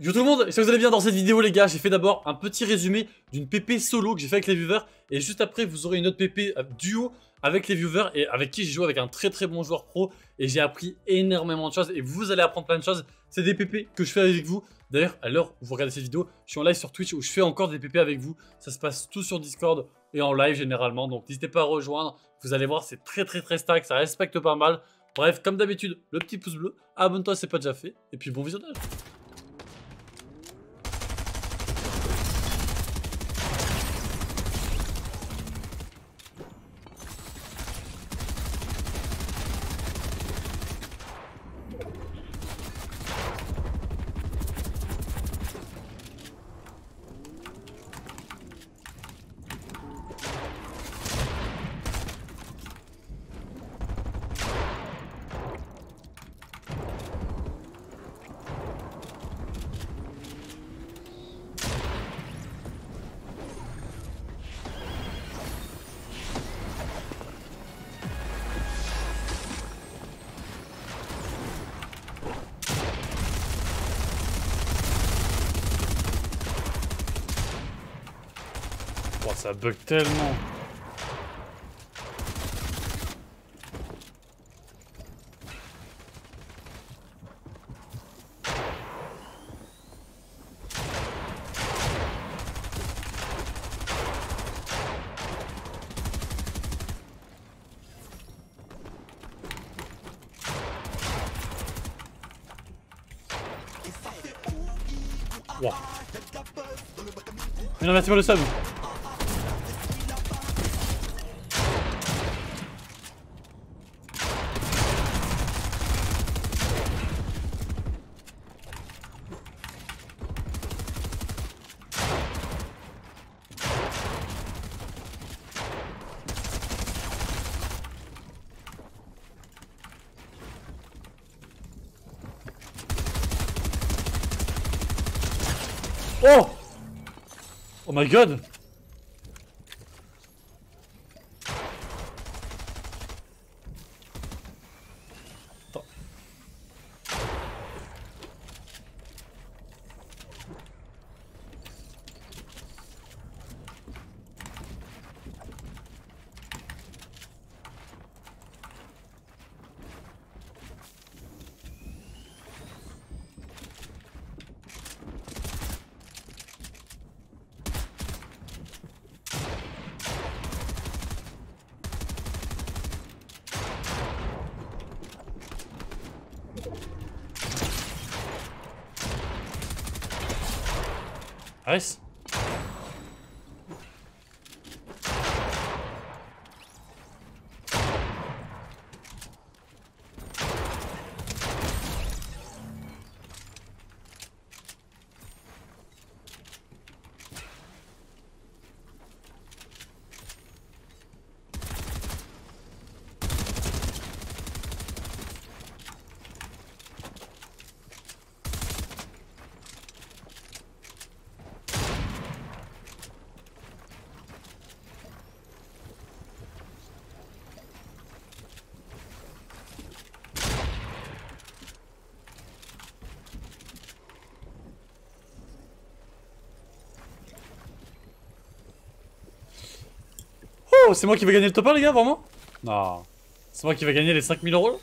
Yo tout le monde, j'espère que vous allez bien. Dans cette vidéo les gars, j'ai fait d'abord un petit résumé d'une PP solo que j'ai fait avec les viewers. Et juste après vous aurez une autre PP duo avec les viewers et avec qui j'ai joué avec un très bon joueur pro. Et j'ai appris énormément de choses et vous allez apprendre plein de choses. C'est des PP que je fais avec vous. D'ailleurs à l'heure où vous regardez cette vidéo, je suis en live sur Twitch où je fais encore des PP avec vous. Ça se passe tout sur Discord et en live généralement. Donc n'hésitez pas à rejoindre, vous allez voir c'est très stack, ça respecte pas mal. Bref, comme d'habitude, le petit pouce bleu, abonne-toi si c'est pas déjà fait. Et puis bon visionnage. Ça bug tellement. Wow. Mais non, merci pour le sub. Oh! Oh my god! Attends. Nice. Oh, c'est moi qui vais gagner le top 1 les gars, vraiment? Non. C'est moi qui vais gagner les 5000 euros.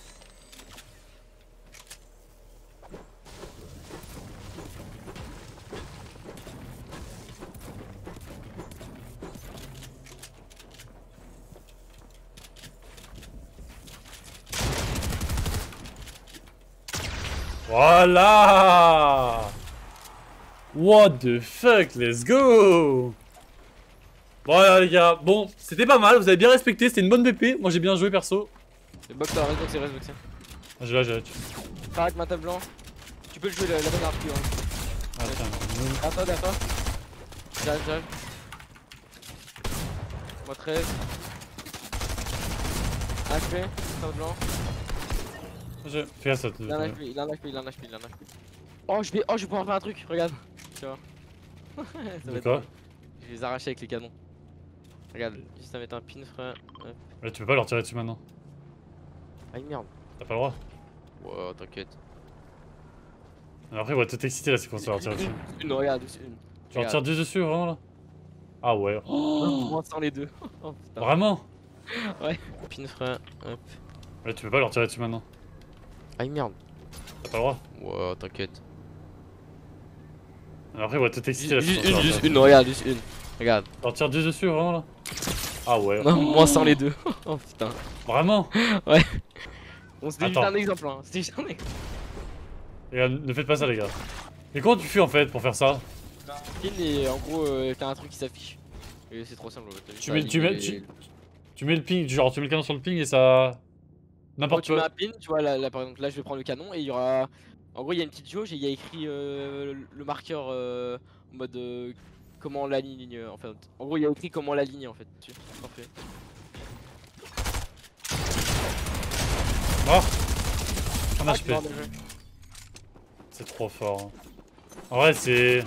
Voilà. What the fuck, let's go. Voilà les gars, bon, c'était pas mal, vous avez bien respecté, c'était une bonne BP, moi j'ai bien joué perso. C'est Box, t'as raison, c'est Resboxé. Je l'ai, T'arrêtes ma table blanche. Tu peux le jouer la bonne arme. Attends, attends. J'arrive. Moi 13. Un HP, table blanc. Fais gaffe ça. Il a un HP, il a un HP. Oh, je vais pouvoir faire un truc, regarde. Tu vois. Ça va être quoi? Je vais les arracher avec les canons. Regarde, juste à mettre un pin, frère. Ouais. Là, tu peux pas leur tirer dessus maintenant. Ah, merde. T'as pas le droit. Wow, t'inquiète. Après, on va tout exciter là, c'est qu'on se retire dessus. Une, regarde, une. Tu en tires deux dessus, vraiment là? Ah ouais. Oh, sans les deux. Oh, vraiment? Ouais. Pinfrein, hop. Là, tu peux pas leur tirer dessus maintenant. Ah merde. T'as pas le droit? Wow, t'inquiète. Après, on va tout exciter là, c'est qu'on se retire. Juste une, regarde, juste une. Regarde. T'en tires deux dessus, vraiment là? Ah ouais. Non, moi sans les deux. Oh putain. Vraiment? Ouais. On se dit juste un exemple, hein. C'est juste un exemple. Regarde, ne faites pas ça, les gars. Mais comment tu fuis en fait pour faire ça? Et en gros, t'as un truc qui s'affiche. Et c'est trop simple. Tu mets le ping, genre tu mets le canon sur le ping et ça. N'importe quoi. Tu mets un ping, tu vois, là par exemple, là je vais prendre le canon et il y aura. En gros, il y a une petite jauge et il y a écrit le marqueur en mode. Comment la ligne en fait. En gros, il y a écrit comment la ligne en fait. Parfait. Mort. Un HP. C'est trop fort. En vrai, c'est.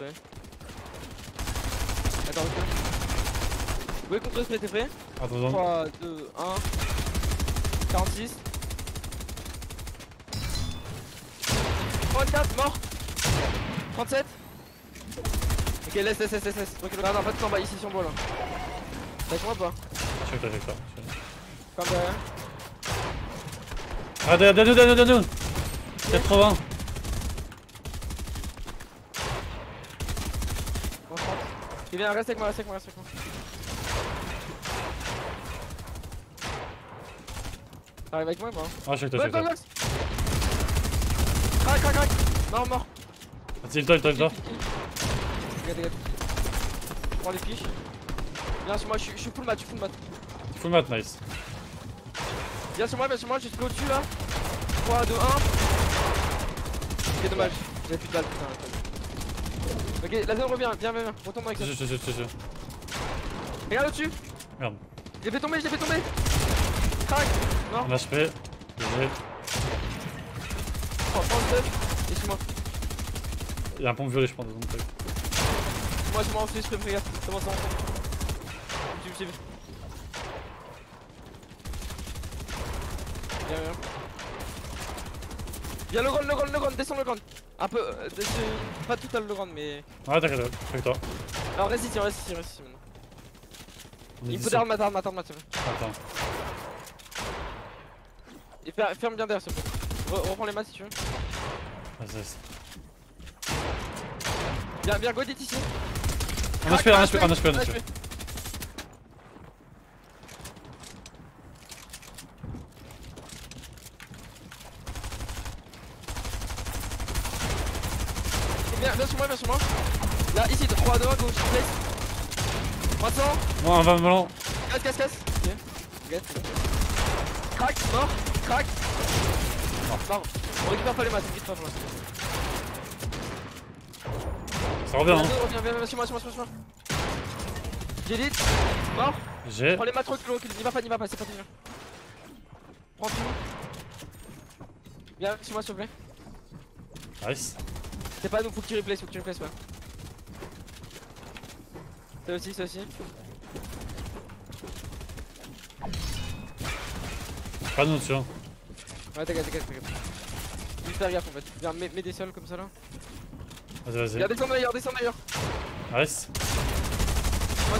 Attends, vous pouvez contrer ce que t'es prêt? Attends, 3, 2, 1. 46. 34, mort. 37. Ok, laisse. Ok, regarde, en fait, t'en bas ici sur moi là. T'as joué ou pas? Je sais que t'as fait ça. Comme derrière. Ah, donne-nous. 80. Il vient, reste avec moi. T'arrives avec moi, moi? Ah, je suis avec toi. Crac. Mort. Vas-y, le toi. Dégage. Prends les fiches. Viens sur moi, je suis full mat. Full mat, nice. Viens sur moi, je suis au-dessus là. 3, 2, 1. C'est dommage, j'ai plus de balles, putain. Ok, la zone revient, viens, retourne avec ça. Je. Regarde au-dessus. Merde. Je l'ai fait tomber. Crac. Non. Un HP. Désolé. Prends le stuff. Et suis-moi. Il y a un pompe violet, je prends dans une tag. Suis-moi, on se laisse, regarde. Commence à rentrer. Je me suis vu. Viens. Viens, le ground, descends le ground. Un peu, pas tout à le grand mais... Ouais t'inquiète toi. Alors résiste ici maintenant. Il faut derrière m'attendre. Attends. Et ferme bien derrière s'il te plaît. Reprends les maths si tu veux. Vas-y. Viens, go dit ici. Un HP. Viens sur moi. Là, ici, 3, 2, 1, gauche, place. 300. Non, 20 melons. Casse. Ok. Crac, mort. Mort. On récupère pas les maths, vite, pas pour l'instant. Ça revient, hein. Viens sur moi. J'élite. Mort. J'ai. Prends les maths, recule. N'y va pas, c'est parti. Prends tout. Viens sur moi, s'il te plaît. Nice. C'est pas nous, faut que tu replaces, ouais. Ça aussi. Pas nous dessus. Ouais, t'inquiète. Juste faire gaffe en fait. Viens, mets des sols comme ça là. Vas-y. Viens, descendre d'ailleurs. Reste. Moi.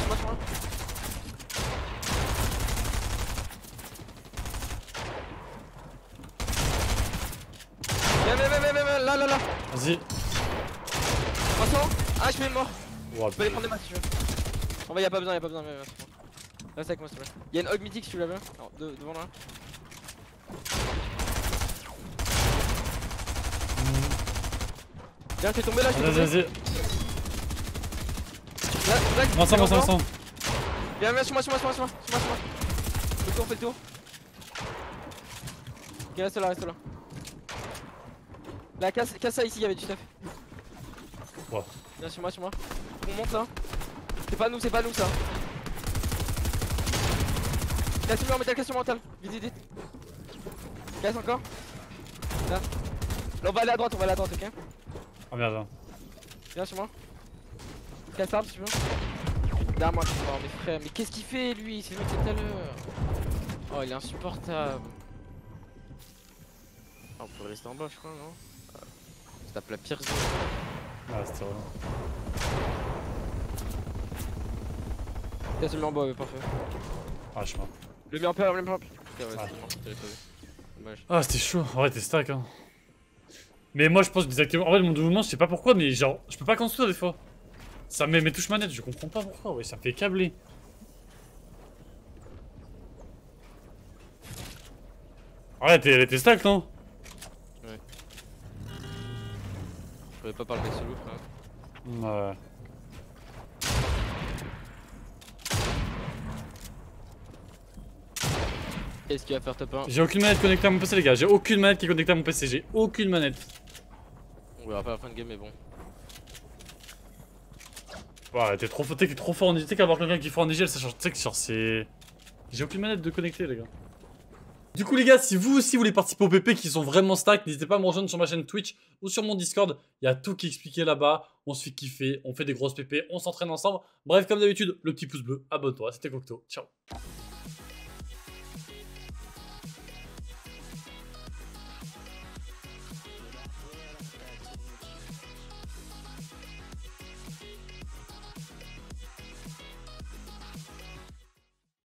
Viens, là. Vas-y. 300. Ah, je suis mort. Wow, tu peux aller prendre des maths si tu veux. En vrai, y'a pas besoin. Là, c'est avec moi, s'il te plaît. Y'a une hog mythique si tu l'as vu. Alors, devant là. Tiens, je suis tombé là, je suis tombé. Vas-y. Là, Vincent. Viens, sur moi. Fais le tour. Ok, reste là. Là, casse ça ici, y'avait du stuff. Viens sur moi. On monte là. C'est pas nous ça. Casse sur mental. Vite. Casse encore. Là. Là on va aller à droite, ok. Ah merde là. Viens sur moi. Casse l'arbre si tu veux. Derrière moi, je suis mort, mes frères. Mais qu'est-ce qu'il fait lui? C'est lui qui est tout à l'heure. Oh il est insupportable. Oh, on peut rester en bas je crois non? tape la pire zone. Ah, c'était vraiment. Tiens, celui-là en bas, mais parfait. Ah, je suis mort. Je l'ai mis en paire, je l'ai mis en paire. Putain, ouais, je l'ai pas vu. Dommage. Ah, c'était chaud. En vrai, t'es stack, hein. Mais moi, je pense que désactiver. En vrai, mon mouvement, je sais pas pourquoi, mais genre, je peux pas construire des fois. Ça met mes touches manettes, je comprends pas pourquoi, ouais, ça me fait câbler. Ouais, elle était stack, non? Ouais. Je pouvais pas parler avec ce loup, frère. Ouais. Qu'est-ce qu'il va faire top 1? J'ai aucune manette connectée à mon PC, les gars. J'ai aucune manette qui est connectée à mon PC. J'ai aucune manette. On verra pas la fin de game, mais bon. Ouais, t'es trop, fort en IGL. T'es qu'avoir quelqu'un qui est fort en IGL, ça change. Tu sais que genre c'est. J'ai aucune manette de connecter, les gars. Du coup les gars, si vous aussi voulez participer au PP qui sont vraiment stack, n'hésitez pas à me rejoindre sur ma chaîne Twitch ou sur mon Discord, il y a tout qui est expliqué là-bas, on se fait kiffer, on fait des grosses PP, on s'entraîne ensemble. Bref, comme d'habitude, le petit pouce bleu, abonne-toi, c'était Coqto, ciao.